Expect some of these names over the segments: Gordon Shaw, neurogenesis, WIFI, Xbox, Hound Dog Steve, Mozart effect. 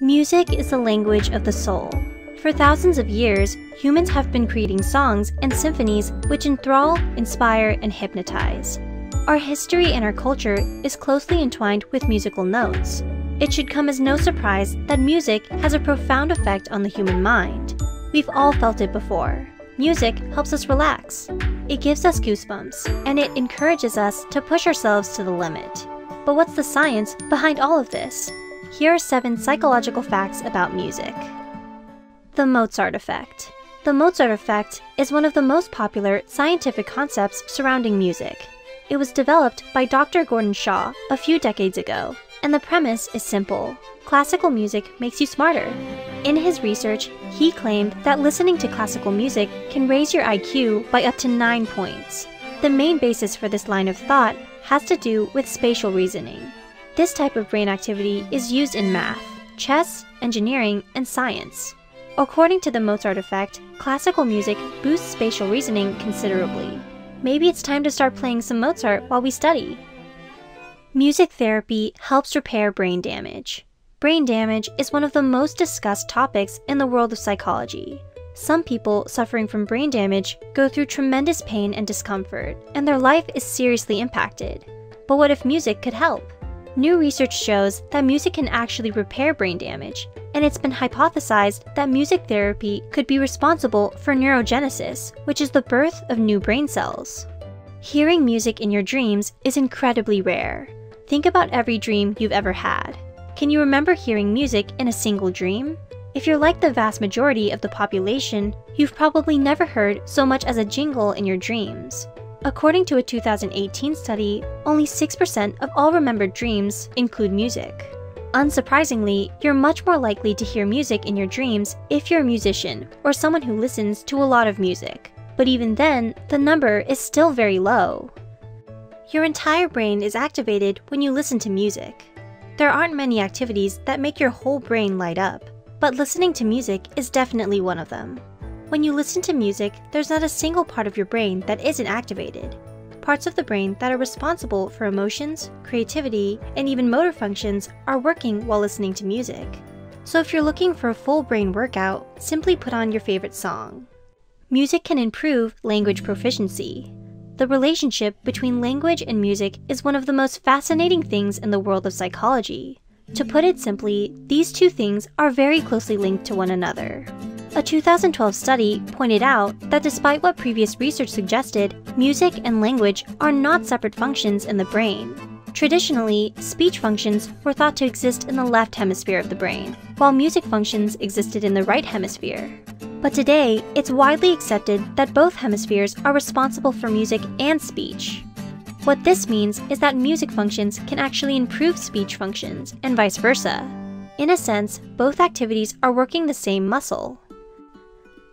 Music is the language of the soul. For thousands of years, humans have been creating songs and symphonies which enthrall, inspire, and hypnotize. Our history and our culture is closely entwined with musical notes. It should come as no surprise that music has a profound effect on the human mind. We've all felt it before. Music helps us relax. It gives us goosebumps, and it encourages us to push ourselves to the limit. But what's the science behind all of this? Here are 7 psychological facts about music. The Mozart effect. The Mozart effect is one of the most popular scientific concepts surrounding music. It was developed by Dr. Gordon Shaw a few decades ago, and the premise is simple. Classical music makes you smarter. In his research, he claimed that listening to classical music can raise your IQ by up to 9 points. The main basis for this line of thought has to do with spatial reasoning. This type of brain activity is used in math, chess, engineering, and science. According to the Mozart effect, classical music boosts spatial reasoning considerably. Maybe it's time to start playing some Mozart while we study. Music therapy helps repair brain damage. Brain damage is one of the most discussed topics in the world of psychology. Some people suffering from brain damage go through tremendous pain and discomfort, and their life is seriously impacted. But what if music could help? New research shows that music can actually repair brain damage, and it's been hypothesized that music therapy could be responsible for neurogenesis, which is the birth of new brain cells. Hearing music in your dreams is incredibly rare. Think about every dream you've ever had. Can you remember hearing music in a single dream? If you're like the vast majority of the population, you've probably never heard so much as a jingle in your dreams. According to a 2018 study, only 6% of all remembered dreams include music. Unsurprisingly, you're much more likely to hear music in your dreams if you're a musician or someone who listens to a lot of music. But even then, the number is still very low. Your entire brain is activated when you listen to music. There aren't many activities that make your whole brain light up, but listening to music is definitely one of them. When you listen to music, there's not a single part of your brain that isn't activated. Parts of the brain that are responsible for emotions, creativity, and even motor functions are working while listening to music. So if you're looking for a full brain workout, simply put on your favorite song. Music can improve language proficiency. The relationship between language and music is one of the most fascinating things in the world of psychology. To put it simply, these two things are very closely linked to one another. A 2012 study pointed out that despite what previous research suggested, music and language are not separate functions in the brain. Traditionally, speech functions were thought to exist in the left hemisphere of the brain, while music functions existed in the right hemisphere. But today, it's widely accepted that both hemispheres are responsible for music and speech. What this means is that music functions can actually improve speech functions, and vice versa. In a sense, both activities are working the same muscle.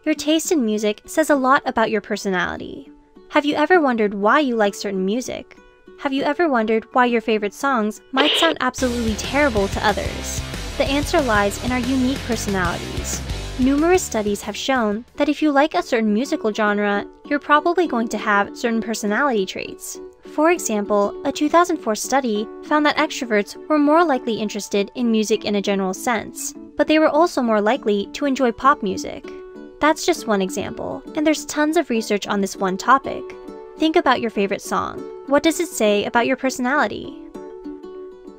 Your taste in music says a lot about your personality. Have you ever wondered why you like certain music? Have you ever wondered why your favorite songs might sound absolutely terrible to others? The answer lies in our unique personalities. Numerous studies have shown that if you like a certain musical genre, you're probably going to have certain personality traits. For example, a 2004 study found that extroverts were more likely interested in music in a general sense, but they were also more likely to enjoy pop music. That's just one example, and there's tons of research on this one topic. Think about your favorite song. What does it say about your personality?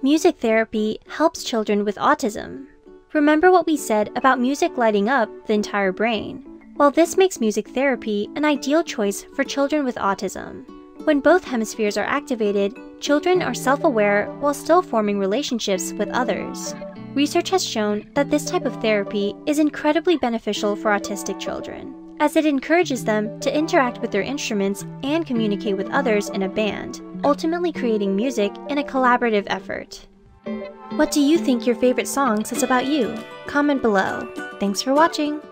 Music therapy helps children with autism. Remember what we said about music lighting up the entire brain? Well, this makes music therapy an ideal choice for children with autism. When both hemispheres are activated, children are self-aware while still forming relationships with others. Research has shown that this type of therapy is incredibly beneficial for autistic children, as it encourages them to interact with their instruments and communicate with others in a band, ultimately creating music in a collaborative effort. What do you think your favorite song says about you? Comment below. Thanks for watching!